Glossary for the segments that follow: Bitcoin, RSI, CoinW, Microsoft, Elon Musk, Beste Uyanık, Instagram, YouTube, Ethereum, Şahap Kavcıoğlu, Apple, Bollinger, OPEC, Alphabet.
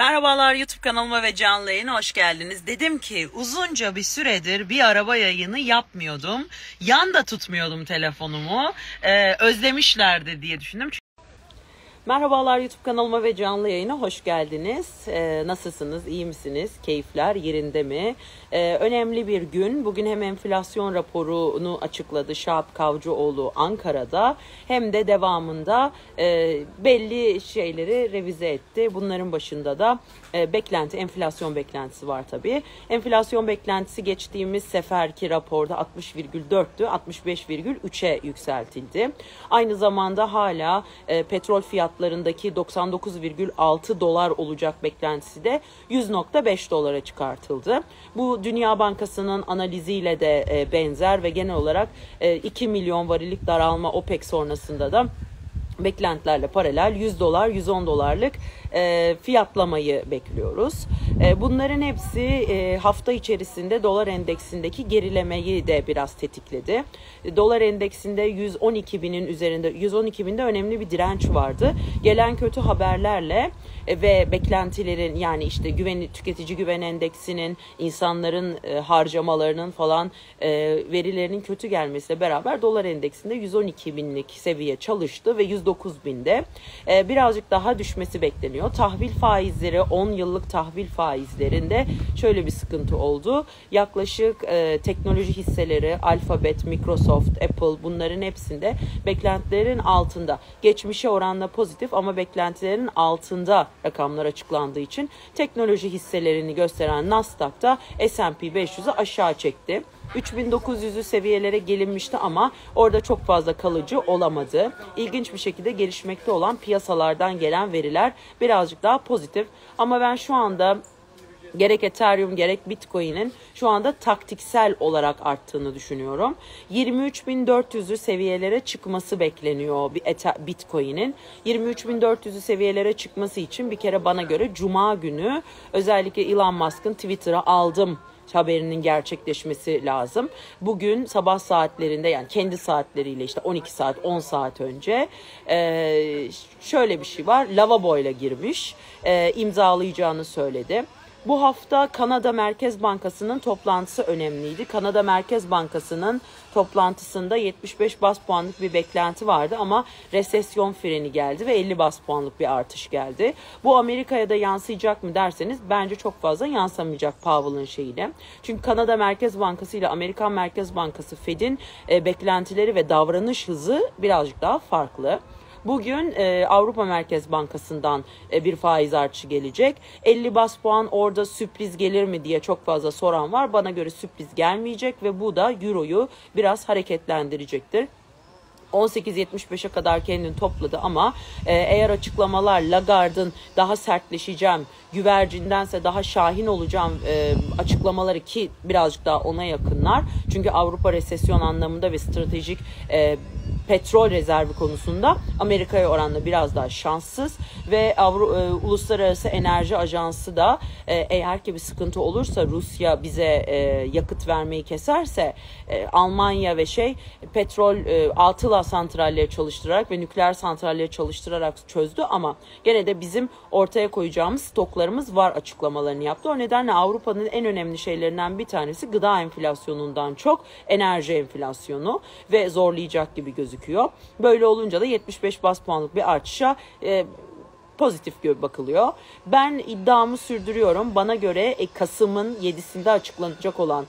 Merhabalar, YouTube kanalıma ve canlı yayına hoş geldiniz. Dedim ki uzunca bir süredir bir araba yayını yapmıyordum. Yanda tutmuyordum telefonumu. Özlemişlerdi diye düşündüm. Merhabalar, YouTube kanalıma ve canlı yayına hoş geldiniz. Nasılsınız, iyi misiniz? Keyifler yerinde mi? Önemli bir gün. Bugün hem enflasyon raporunu açıkladı Şahap Kavcıoğlu Ankara'da, hem de devamında belli şeyleri revize etti. Bunların başında da enflasyon beklentisi var tabii. Enflasyon beklentisi geçtiğimiz seferki raporda 60,4'tü, 65,3'e yükseltildi. Aynı zamanda hala petrol fiyatlarındaki 99,6 dolar olacak beklentisi de 100,5 dolara çıkartıldı. Bu Dünya Bankası'nın analiziyle de benzer ve genel olarak 2 milyon varillik daralma OPEC sonrasında da beklentilerle paralel 100 dolar 110 dolarlık fiyatlamayı bekliyoruz. Bunların hepsi hafta içerisinde dolar endeksindeki gerilemeyi de biraz tetikledi. Dolar endeksinde 112.000'in üzerinde, 112.000'de önemli bir direnç vardı. Gelen kötü haberlerle ve beklentilerin, yani işte tüketici güven endeksinin, insanların harcamalarının falan verilerinin kötü gelmesiyle beraber dolar endeksinde 112.000'lik seviye çalıştı ve 109.000'de birazcık daha düşmesi bekleniyor. Tahvil faizleri, 10 yıllık tahvil faizlerinde şöyle bir sıkıntı oldu. Yaklaşık teknoloji hisseleri, Alphabet, Microsoft, Apple, bunların hepsinde beklentilerin altında. Geçmişe oranla pozitif ama beklentilerin altında rakamlar açıklandığı için teknoloji hisselerini gösteren Nasdaq'ta S&P 500'ü aşağı çekti. 3.900'lü seviyelere gelinmişti ama orada çok fazla kalıcı olamadı. İlginç bir şekilde gelişmekte olan piyasalardan gelen veriler birazcık daha pozitif. Ama ben şu anda gerek Ethereum gerek Bitcoin'in şu anda taktiksel olarak arttığını düşünüyorum. 23.400'lü seviyelere çıkması bekleniyor Bitcoin'in. 23.400'lü seviyelere çıkması için bir kere bana göre Cuma günü özellikle Elon Musk'ın Twitter'a aldım haberinin gerçekleşmesi lazım. Bugün sabah saatlerinde, yani kendi saatleriyle işte 12 saat 10 saat önce şöyle bir şey var. Lavaboyla girmiş, imzalayacağını söyledi. Bu hafta Kanada Merkez Bankası'nın toplantısı önemliydi. Kanada Merkez Bankası'nın toplantısında 75 bas puanlık bir beklenti vardı ama resesyon freni geldi ve 50 bas puanlık bir artış geldi. Bu Amerika'ya da yansıyacak mı derseniz bence çok fazla yansamayacak Powell'ın şeyine. Çünkü Kanada Merkez Bankası ile Amerikan Merkez Bankası Fed'in beklentileri ve davranış hızı birazcık daha farklı. Bugün Avrupa Merkez Bankası'ndan bir faiz artışı gelecek. 50 bas puan orada sürpriz gelir mi diye çok fazla soran var. Bana göre sürpriz gelmeyecek ve bu da Euro'yu biraz hareketlendirecektir. 18.75'e kadar kendini topladı ama eğer açıklamalar Lagarde'ın daha sertleşeceğim, güvercindense daha şahin olacağım açıklamaları, ki birazcık daha ona yakınlar. Çünkü Avrupa resesyon anlamında ve stratejik petrol rezervi konusunda Amerika'ya oranla biraz daha şanssız ve Uluslararası Enerji Ajansı da eğer ki bir sıkıntı olursa, Rusya bize yakıt vermeyi keserse Almanya ve petrol Altıla santralleri çalıştırarak ve nükleer santralleri çalıştırarak çözdü ama gene de bizim ortaya koyacağımız stoklarımız var açıklamalarını yaptı. O nedenle Avrupa'nın en önemli şeylerinden bir tanesi gıda enflasyonundan çok enerji enflasyonu ve zorlayacak gibi gözüküyor. Böyle olunca da 75 bas puanlık bir artışa pozitif gibi bakılıyor. Ben iddiamı sürdürüyorum. Bana göre Kasım'ın 7'sinde açıklanacak olan,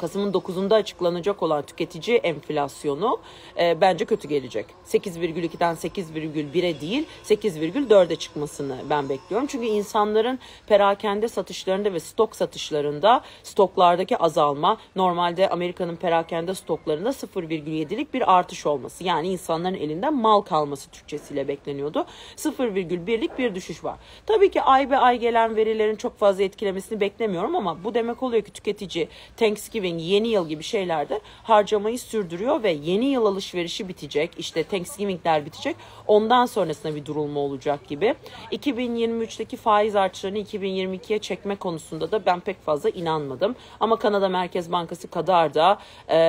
Kasım'ın 9'unda açıklanacak olan tüketici enflasyonu bence kötü gelecek. 8,2'den 8,1'e değil 8,4'e çıkmasını ben bekliyorum. Çünkü insanların perakende satışlarında ve stok satışlarında, stoklardaki azalma, normalde Amerika'nın perakende stoklarında 0,7'lik bir artış olması, yani insanların elinden mal kalması Türkçesiyle bekleniyordu. 0,1'lik bir düşüş var. Tabii ki ay be ay gelen verilerin çok fazla etkilemesini beklemiyorum ama bu demek oluyor ki tüketici Thanksgiving, yeni yıl gibi şeylerde harcamayı sürdürüyor ve yeni yıl alışverişi bitecek. İşte Thanksgiving'ler bitecek. Ondan sonrasında bir durulma olacak gibi. 2023'teki faiz artışlarını 2022'ye çekme konusunda da ben pek fazla inanmadım. Ama Kanada Merkez Bankası kadar da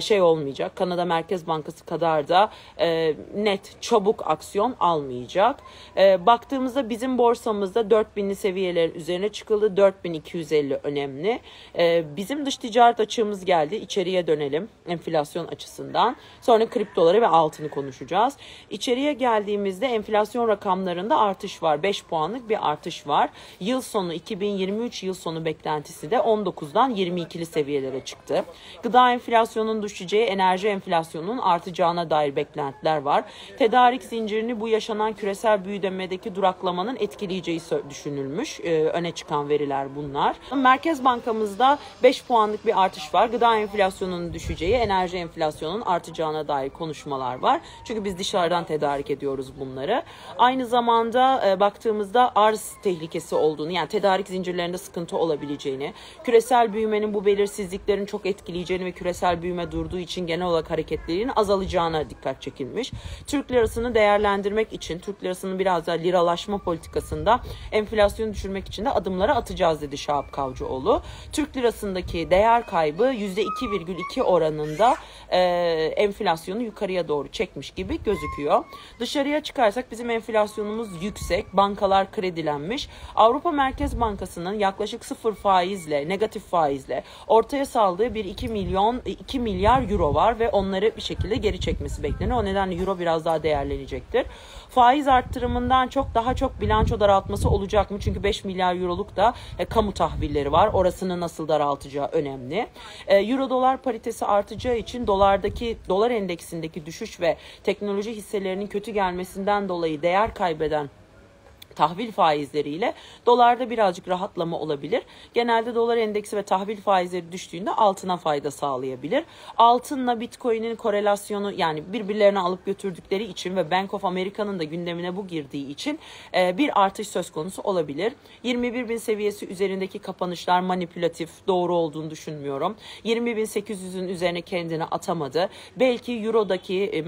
şey olmayacak. Kanada Merkez Bankası kadar da net, çabuk aksiyon almayacak. Baktığımızda bizim borsamızda 4000'li seviyelerin üzerine çıkıldı. 4250 önemli. Bizim dış ticaret açığımız geldi. İçeriye dönelim enflasyon açısından. Sonra kriptoları ve altını konuşacağız. İçeriye geldiğimizde enflasyon rakamlarında artış var. 5 puanlık bir artış var. Yıl sonu 2023 yıl sonu beklentisi de 19'dan 22'li seviyelere çıktı. Gıda enflasyonunun düşeceği, enerji enflasyonunun artacağına dair beklentiler var. Tedarik zincirini bu yaşanan küresel büyüdemedeki duraklamanın etkileyeceği düşünülmüş. Öne çıkan veriler bunlar. Merkez Bankamızda 5 puanlık bir artış var. Gıda enflasyonunun düşeceği, enerji enflasyonunun artacağına dair konuşmalar var. Çünkü biz dışarıdan tedarik ediyoruz bunları. Aynı zamanda baktığımızda arz tehlikesi olduğunu, yani tedarik zincirlerinde sıkıntı olabileceğini, küresel büyümenin bu belirsizliklerin çok etkileyeceğini ve küresel büyüme durduğu için genel olarak hareketliliğin azalacağına dikkat çekilmiş. Türk lirasını değerlendirmek için, Türk lirasının biraz daha liralaşma politikasında enflasyonu düşürmek için de adımları atacağız dedi Şahap Kavcıoğlu. Türk lirasındaki değer kaybı %2,2 oranında enflasyonu yukarıya doğru çekmiş gibi gözüküyor. Dışarıya çıkarsak bizim enflasyonumuz yüksek, bankalar kredilenmiş. Avrupa Merkez Bankası'nın yaklaşık 0 faizle, negatif faizle ortaya saldığı bir 2 milyar euro var ve onları bir şekilde geri çekmesi bekleniyor. O nedenle euro biraz daha değerlenecektir. Faiz arttırımından çok daha çok bilanço daraltması olacak mı? Çünkü 5 milyar euroluk da kamu tahvilleri var. Orasını nasıl daraltacağı önemli. Euro dolar paritesi artacağı için dolar endeksindeki düşüş ve teknoloji hisselerinin kötü gelmesinden dolayı değer kaybeden tahvil faizleriyle dolarda birazcık rahatlama olabilir. Genelde dolar endeksi ve tahvil faizleri düştüğünde altına fayda sağlayabilir. Altınla Bitcoin'in korelasyonu, yani birbirlerini alıp götürdükleri için ve Bank of America'nın da gündemine bu girdiği için bir artış söz konusu olabilir. 21.000 seviyesi üzerindeki kapanışlar manipülatif, doğru olduğunu düşünmüyorum. 20.800'ün üzerine kendini atamadı. Belki Euro'daki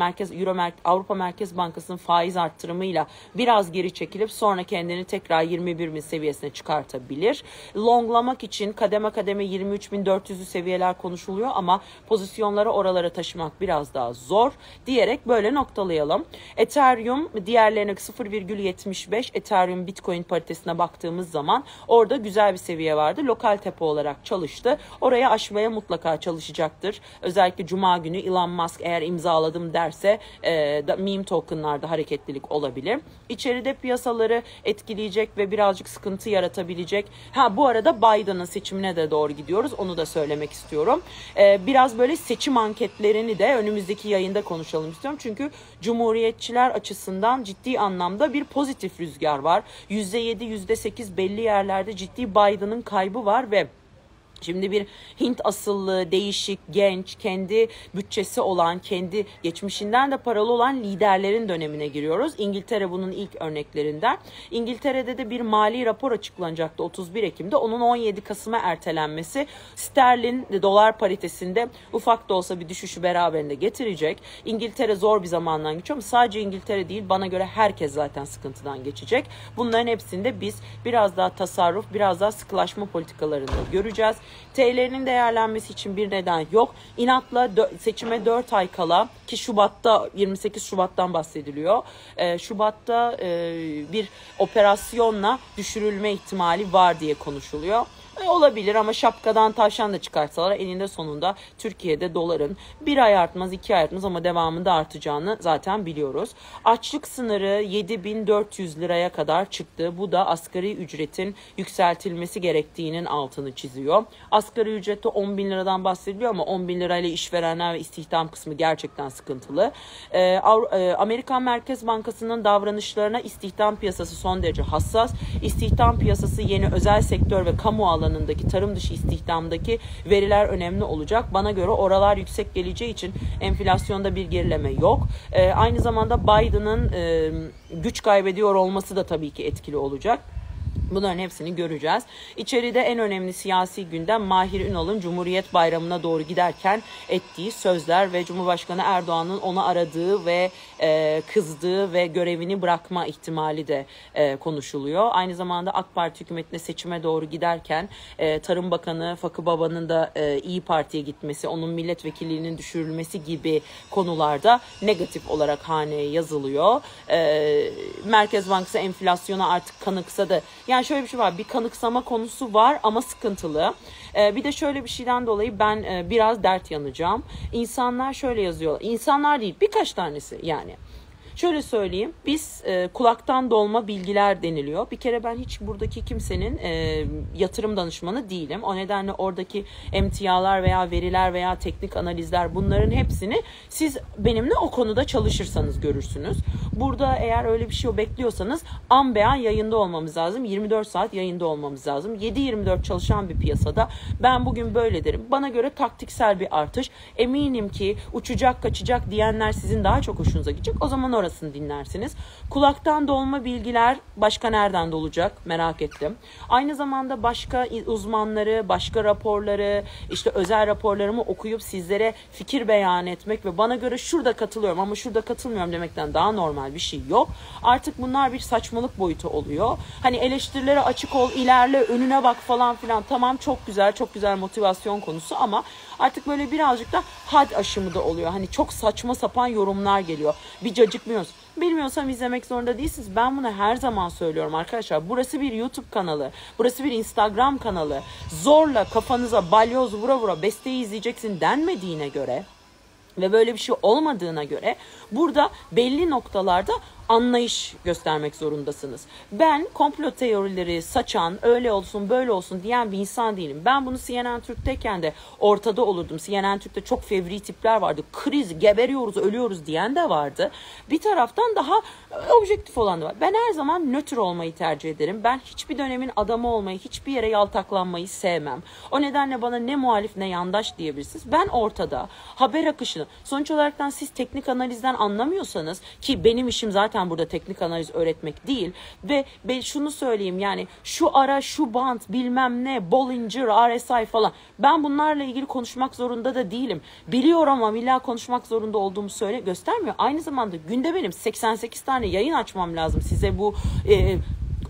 Avrupa Merkez Bankası'nın faiz arttırımıyla biraz geri çekilip sonra kendini tekrar 21.000 seviyesine çıkartabilir. Longlamak için kademe kademe 23.400'lü seviyeler konuşuluyor ama pozisyonları oralara taşımak biraz daha zor diyerek böyle noktalayalım. Ethereum diğerlerine 0,75 Ethereum Bitcoin paritesine baktığımız zaman orada güzel bir seviye vardı. Lokal tepe olarak çalıştı. Oraya aşmaya mutlaka çalışacaktır. Özellikle Cuma günü Elon Musk eğer imzaladım derse meme tokenlarda hareketlilik olabilir. İçeride piyasaları etkileyecek ve birazcık sıkıntı yaratabilecek. Bu arada Biden'ın seçimine de doğru gidiyoruz. Onu da söylemek istiyorum. Biraz böyle seçim anketlerini de önümüzdeki yayında konuşalım istiyorum. Çünkü Cumhuriyetçiler açısından ciddi anlamda bir pozitif rüzgar var. %7, %8 belli yerlerde ciddi Biden'ın kaybı var ve şimdi bir Hint asıllı, değişik, genç, kendi bütçesi olan, kendi geçmişinden de paralı olan liderlerin dönemine giriyoruz. İngiltere bunun ilk örneklerinden. İngiltere'de de bir mali rapor açıklanacaktı 31 Ekim'de. Onun 17 Kasım'a ertelenmesi sterlin dolar paritesinde ufak da olsa bir düşüşü beraberinde getirecek. İngiltere zor bir zamandan geçiyor ama sadece İngiltere değil, bana göre herkes zaten sıkıntıdan geçecek. Bunların hepsinde biz biraz daha tasarruf, biraz daha sıkılaşma politikalarını göreceğiz. TL'nin değerlenmesi için bir neden yok. İnatla seçime 4 ay kala ki Şubat'ta 28 Şubat'tan bahsediliyor. Şubat'ta bir operasyonla düşürülme ihtimali var diye konuşuluyor. Olabilir ama şapkadan tavşan da çıkartsalar eninde sonunda Türkiye'de doların bir ay artmaz, 2 ay artmaz ama devamında artacağını zaten biliyoruz. Açlık sınırı 7.400 liraya kadar çıktı. Bu da asgari ücretin yükseltilmesi gerektiğinin altını çiziyor. Asgari ücrette 10.000 liradan bahsediliyor ama 10.000 lirayla işverenler ve istihdam kısmı gerçekten sıkıntılı. Amerikan Merkez Bankası'nın davranışlarına istihdam piyasası son derece hassas. İstihdam piyasası yeni özel sektör ve kamu alanındaki tarım dışı istihdamdaki veriler önemli olacak. Bana göre oralar yüksek geleceği için enflasyonda bir gerileme yok. Aynı zamanda Biden'ın güç kaybediyor olması da tabii ki etkili olacak. Bunların hepsini göreceğiz. İçeride en önemli siyasi gündem Mahir Ünal'ın Cumhuriyet Bayramı'na doğru giderken ettiği sözler ve Cumhurbaşkanı Erdoğan'ın ona aradığı ve kızdığı ve görevini bırakma ihtimali de konuşuluyor. Aynı zamanda AK Parti hükümetine seçime doğru giderken Tarım Bakanı Fakı Baba'nın da İYİ Parti'ye gitmesi, onun milletvekilliğinin düşürülmesi gibi konularda negatif olarak haneye yazılıyor. Merkez Bankası enflasyona artık kanıksadı. Yani şöyle bir şey var, bir kanıksama konusu var ama sıkıntılı. Bir de şöyle bir şeyden dolayı ben biraz dert yanacağım. İnsanlar şöyle yazıyor, insanlar değil birkaç tanesi yani. Şöyle söyleyeyim, biz kulaktan dolma bilgiler deniliyor. Bir kere ben hiç buradaki kimsenin yatırım danışmanı değilim. O nedenle oradaki emtialar veya veriler veya teknik analizler, bunların hepsini siz benimle o konuda çalışırsanız görürsünüz. Burada eğer öyle bir şey bekliyorsanız an be an yayında olmamız lazım. 24 saat yayında olmamız lazım. 7-24 çalışan bir piyasada ben bugün böyle derim. Bana göre taktiksel bir artış. Eminim ki uçacak kaçacak diyenler sizin daha çok hoşunuza gidecek. O zaman orasını dinlersiniz. Kulaktan dolma bilgiler başka nereden dolacak merak ettim. Aynı zamanda başka uzmanları, başka raporları, işte özel raporlarımı okuyup sizlere fikir beyan etmek ve bana göre şurada katılıyorum ama şurada katılmıyorum demekten daha normal bir şey yok. Artık bunlar bir saçmalık boyutu oluyor. Hani eleştirilere açık ol, ilerle, önüne bak falan filan, tamam çok güzel, çok güzel motivasyon konusu ama artık böyle birazcık da had aşımı da oluyor. Hani çok saçma sapan yorumlar geliyor. Bir cacık bilmiyorsam izlemek zorunda değilsiniz. Ben bunu her zaman söylüyorum arkadaşlar. Burası bir YouTube kanalı. Burası bir Instagram kanalı. Zorla kafanıza balyoz vura vura besteyi izleyeceksin denmediğine göre ve böyle bir şey olmadığına göre burada belli noktalarda anlayış göstermek zorundasınız. Ben komplo teorileri saçan, öyle olsun böyle olsun diyen bir insan değilim. Ben bunu CNN Türk'teyken de ortada olurdum. CNN Türk'te çok fevri tipler vardı. Kriz, geberiyoruz, ölüyoruz diyen de vardı. Bir taraftan daha objektif olan da var. Ben her zaman nötr olmayı tercih ederim. Ben hiçbir dönemin adamı olmayı, hiçbir yere yaltaklanmayı sevmem. O nedenle bana ne muhalif ne yandaş diyebilirsiniz. Ben ortada haber akışını, sonuç olaraktan siz teknik analizden anlamıyorsanız, ki benim işim zaten burada teknik analiz öğretmek değil ve ben şunu söyleyeyim, yani şu ara şu band bilmem ne Bollinger, RSI falan, ben bunlarla ilgili konuşmak zorunda da değilim. Biliyorum ama illa konuşmak zorunda olduğumu göstermiyor. Aynı zamanda günde benim 88 tane yayın açmam lazım size bu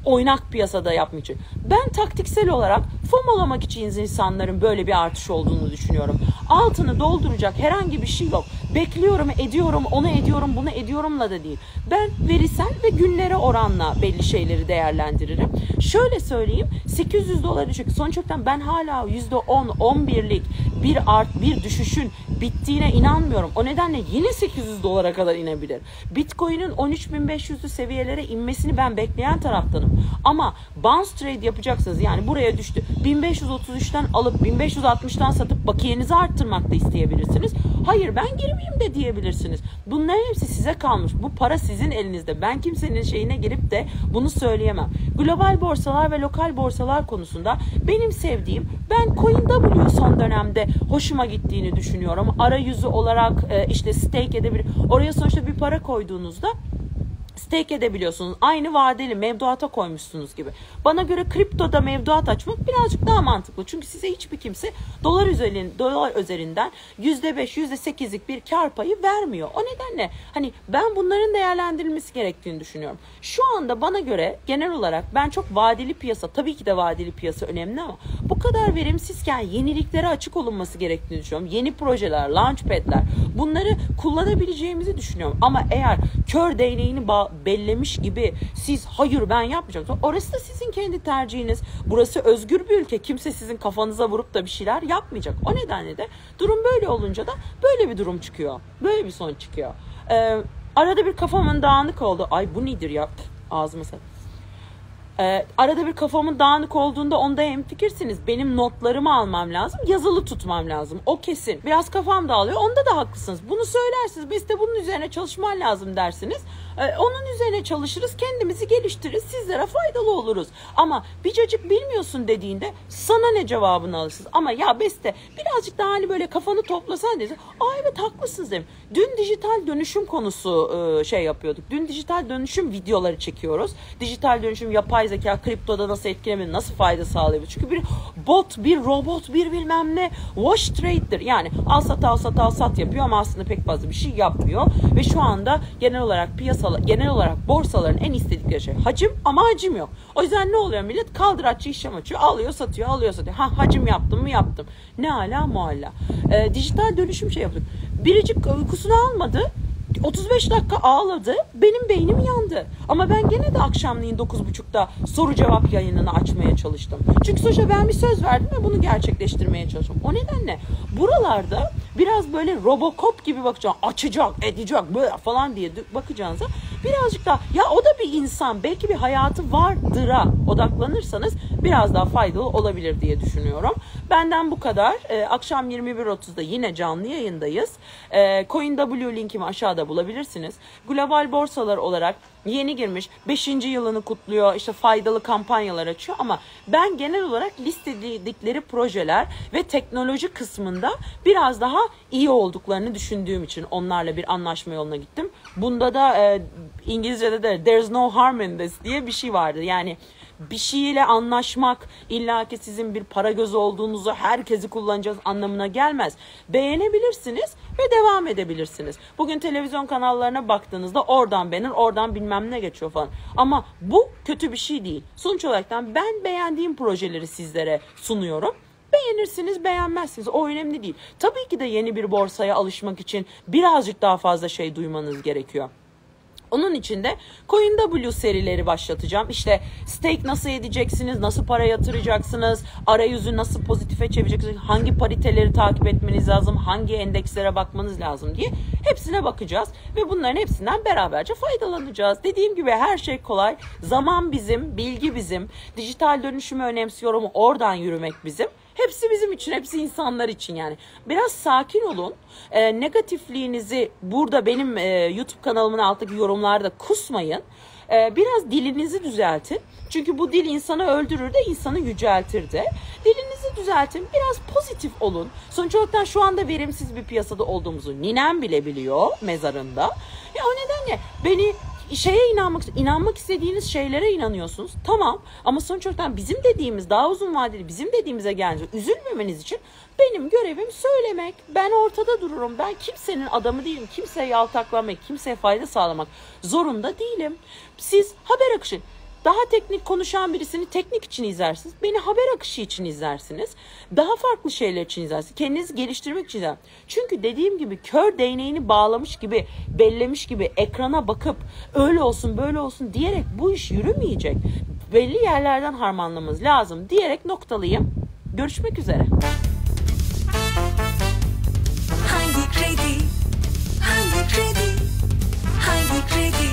oynak piyasada yapmak için. Ben taktiksel olarak FOMO'lamak için insanların böyle bir artış olduğunu düşünüyorum. Altını dolduracak herhangi bir şey yok. Bekliyorum, ediyorum, onu ediyorum, bunu ediyorumla da değil. Ben verisel ve günlere oranla belli şeyleri değerlendiririm. Şöyle söyleyeyim, 800 dolar düşük. Sonuç olarak ben hala %10, 11'lik bir bir düşüşün bittiğine inanmıyorum. O nedenle yine 800 dolara kadar inebilir. Bitcoin'in 13.500'lü seviyelere inmesini ben bekleyen taraftanım. Ama bounce trade yapacaksınız. Yani buraya düştü, 1533'ten alıp 1560'tan satıp bakiyenizi arttırmak da isteyebilirsiniz. Hayır ben girmeyeyim de diyebilirsiniz. Bunların hepsi size kalmış. Bu para sizin elinizde. Ben kimsenin şeyine girip de bunu söyleyemem. Global borsalar ve lokal borsalar konusunda benim sevdiğim, ben CoinW son dönemde hoşuma gittiğini düşünüyorum. Arayüzü olarak işte stake edebilir. Oraya sonuçta bir para koyduğunuzda stake edebiliyorsunuz. Aynı vadeli mevduata koymuşsunuz gibi. Bana göre kriptoda mevduat açmak birazcık daha mantıklı. Çünkü size hiçbir kimse dolar üzerinden %5, %8'lik bir kar payı vermiyor. O nedenle hani ben bunların değerlendirilmesi gerektiğini düşünüyorum. Şu anda bana göre genel olarak ben çok vadeli piyasa, tabii ki de vadeli piyasa önemli ama bu kadar verimsizken yeniliklere açık olunması gerektiğini düşünüyorum. Yeni projeler, launchpad'ler, bunları kullanabileceğimizi düşünüyorum. Ama eğer kör değneğini bellemiş gibi siz hayır ben yapmayacağım, orası da sizin kendi tercihiniz. Burası özgür bir ülke. Kimse sizin kafanıza vurup da bir şeyler yapmayacak. O nedenle de durum böyle olunca da böyle bir durum çıkıyor. Böyle bir son çıkıyor. Arada bir kafamın dağınık oldu. Ay bu nedir ya? Ağzıma sen. Arada bir kafamın dağınık olduğunda onda hemfikirsiniz. Benim notlarımı almam lazım. Yazılı tutmam lazım. O kesin. Biraz kafam dağılıyor. Onda da haklısınız. Bunu söylersiniz. Biz de bunun üzerine çalışman lazım dersiniz. Onun üzerine çalışırız. Kendimizi geliştiririz. Sizlere faydalı oluruz. Ama bir cacık bilmiyorsun dediğinde sana ne cevabını alırsınız. Ama ya Beste birazcık daha hani böyle kafanı toplasan deriz. Aa evet haklısınız derim. Dün dijital dönüşüm konusu şey yapıyorduk. Dün dijital dönüşüm videoları çekiyoruz. Dijital dönüşüm, yapay yapay zeka kriptoda nasıl etkilemeli, nasıl fayda sağlayabilir? Çünkü bir bot, bir robot, bir bilmem ne wash trade'dir. Yani al sat yapıyor ama aslında pek fazla bir şey yapmıyor. Ve şu anda genel olarak borsaların en istedikleri şey hacim, ama hacim yok. O yüzden ne oluyor millet? Kaldıraççı işlem açıyor, alıyor satıyor. Ha, hacim yaptım mı yaptım. Ne ala mualla. Dijital dönüşüm şey yaptık. Biricik uykusunu almadı. 35 dakika ağladı. Benim beynim yandı. Ama ben gene de akşamleyin 9.30'da soru cevap yayınını açmaya çalıştım. Çünkü sonuçta ben bir söz verdim ve bunu gerçekleştirmeye çalıştım. O nedenle buralarda biraz böyle Robocop gibi bakacağım. Açacak, edecek böyle falan diye bakacağınıza birazcık daha ya o da bir insan, belki bir hayatı vardır'a odaklanırsanız biraz daha faydalı olabilir diye düşünüyorum. Benden bu kadar. Akşam 21.30'da yine canlı yayındayız. CoinW linkimi aşağıda bulabilirsiniz. Global borsalar olarak yeni girmiş, 5. yılını kutluyor, işte faydalı kampanyalar açıyor ama ben genel olarak listeledikleri projeler ve teknoloji kısmında biraz daha iyi olduklarını düşündüğüm için onlarla bir anlaşma yoluna gittim. Bunda da İngilizce'de de there's no harm in this diye bir şey vardı. Yani bir şeyle anlaşmak illa ki sizin bir para gözü olduğunuzu, herkesi kullanacağız anlamına gelmez. Beğenebilirsiniz ve devam edebilirsiniz. Bugün televizyon kanallarına baktığınızda oradan beğenir, oradan bilmem ne geçiyor falan. Ama bu kötü bir şey değil. Sonuç olarak ben beğendiğim projeleri sizlere sunuyorum. Beğenirsiniz, beğenmezsiniz. O önemli değil. Tabii ki de yeni bir borsaya alışmak için birazcık daha fazla şey duymanız gerekiyor. Onun için de CoinW serileri başlatacağım. İşte stake nasıl edeceksiniz, nasıl para yatıracaksınız, arayüzü nasıl pozitife çevireceksiniz, hangi pariteleri takip etmeniz lazım, hangi endekslere bakmanız lazım diye hepsine bakacağız. Ve bunların hepsinden beraberce faydalanacağız. Dediğim gibi her şey kolay. Zaman bizim, bilgi bizim, dijital dönüşümü önemsiyorum, oradan yürümek bizim. Hepsi bizim için, hepsi insanlar için yani. Biraz sakin olun. Negatifliğinizi burada benim YouTube kanalımın alttaki yorumlarda kusmayın. Biraz dilinizi düzeltin. Çünkü bu dil insanı öldürür de insanı yüceltir de. Dilinizi düzeltin. Biraz pozitif olun. Sonuç olarak şu anda verimsiz bir piyasada olduğumuzu ninem bile biliyor mezarında. Ya o nedenle beni... inanmak istediğiniz şeylere inanıyorsunuz. Tamam ama sonuç olarak bizim dediğimiz daha uzun vadeli, bizim dediğimize gelince üzülmemeniz için benim görevim söylemek. Ben ortada dururum. Ben kimsenin adamı değilim. Kimseye yaltaklamak, kimseye fayda sağlamak zorunda değilim. Siz haber akışı, daha teknik konuşan birisini teknik için izlersiniz. Beni haber akışı için izlersiniz. Daha farklı şeyler için izlersiniz. Kendinizi geliştirmek için izlersiniz. Çünkü dediğim gibi kör değneğini bağlamış gibi, bellemiş gibi ekrana bakıp öyle olsun böyle olsun diyerek bu iş yürümeyecek. Belli yerlerden harmanlamamız lazım diyerek noktalayayım. Görüşmek üzere. Hangi kredi? Hangi kredi? Hangi kredi?